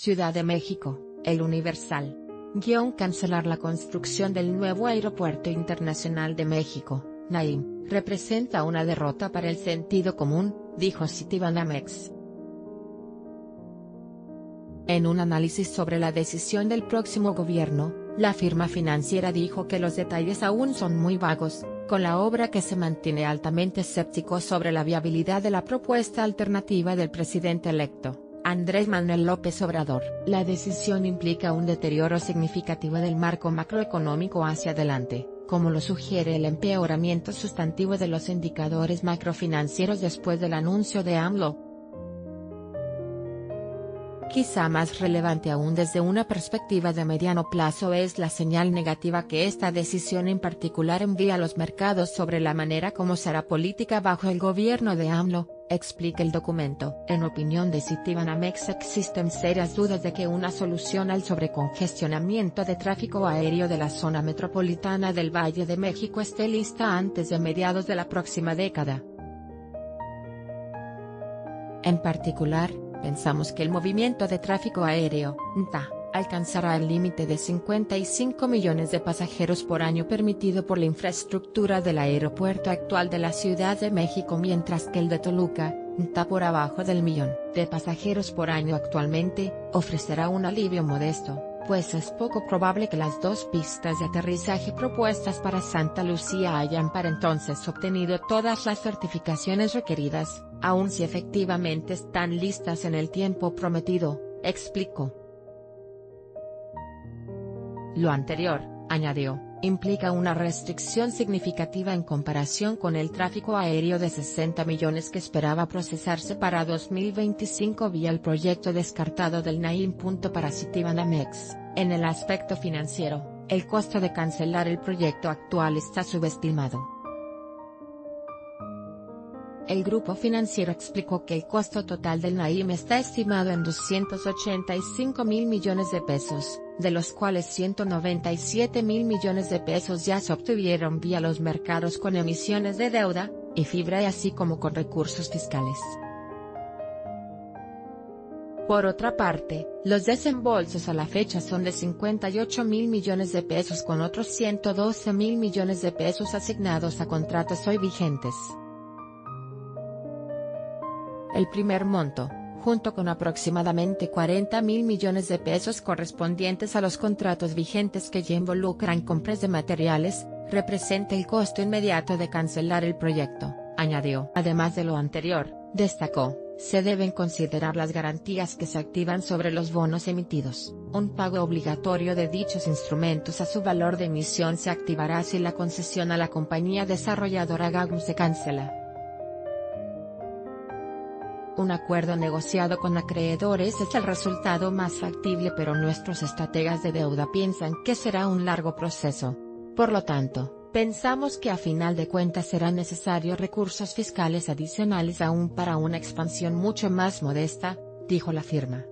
Ciudad de México, El Universal. Cancelar la construcción del nuevo Aeropuerto Internacional de México, NAIM, representa una derrota para el sentido común, dijo Citibanamex. En un análisis sobre la decisión del próximo gobierno, la firma financiera dijo que los detalles aún son muy vagos, con la obra que se mantiene altamente escéptico sobre la viabilidad de la propuesta alternativa del presidente electo, Andrés Manuel López Obrador. La decisión implica un deterioro significativo del marco macroeconómico hacia adelante, como lo sugiere el empeoramiento sustantivo de los indicadores macrofinancieros después del anuncio de AMLO. Quizá más relevante aún desde una perspectiva de mediano plazo es la señal negativa que esta decisión en particular envía a los mercados sobre la manera como será política bajo el gobierno de AMLO, explica el documento. En opinión de Citibanamex, existen serias dudas de que una solución al sobrecongestionamiento de tráfico aéreo de la zona metropolitana del Valle de México esté lista antes de mediados de la próxima década. En particular, pensamos que el movimiento de tráfico aéreo, NTA, alcanzará el límite de 55 millones de pasajeros por año permitido por la infraestructura del aeropuerto actual de la Ciudad de México, mientras que el de Toluca, NTA, por abajo del millón de pasajeros por año actualmente, ofrecerá un alivio modesto, pues es poco probable que las dos pistas de aterrizaje propuestas para Santa Lucía hayan para entonces obtenido todas las certificaciones requeridas, aun si efectivamente están listas en el tiempo prometido, explicó. Lo anterior, añadió, implica una restricción significativa en comparación con el tráfico aéreo de 60 millones que esperaba procesarse para 2025 vía el proyecto descartado del NAIM. Para Citibanamex, en el aspecto financiero, el costo de cancelar el proyecto actual está subestimado. El grupo financiero explicó que el costo total del NAIM está estimado en 285 mil millones de pesos, de los cuales 197 mil millones de pesos ya se obtuvieron vía los mercados con emisiones de deuda y fibra, y así como con recursos fiscales. Por otra parte, los desembolsos a la fecha son de 58 mil millones de pesos, con otros 112 mil millones de pesos asignados a contratos hoy vigentes. El primer monto, junto con aproximadamente 40 mil millones de pesos correspondientes a los contratos vigentes que ya involucran compras de materiales, representa el costo inmediato de cancelar el proyecto, añadió. Además de lo anterior, destacó, se deben considerar las garantías que se activan sobre los bonos emitidos. Un pago obligatorio de dichos instrumentos a su valor de emisión se activará si la concesión a la compañía desarrolladora Gagus se cancela. Un acuerdo negociado con acreedores es el resultado más factible, pero nuestros estrategas de deuda piensan que será un largo proceso. Por lo tanto, pensamos que a final de cuentas serán necesarios recursos fiscales adicionales aún para una expansión mucho más modesta, dijo la firma.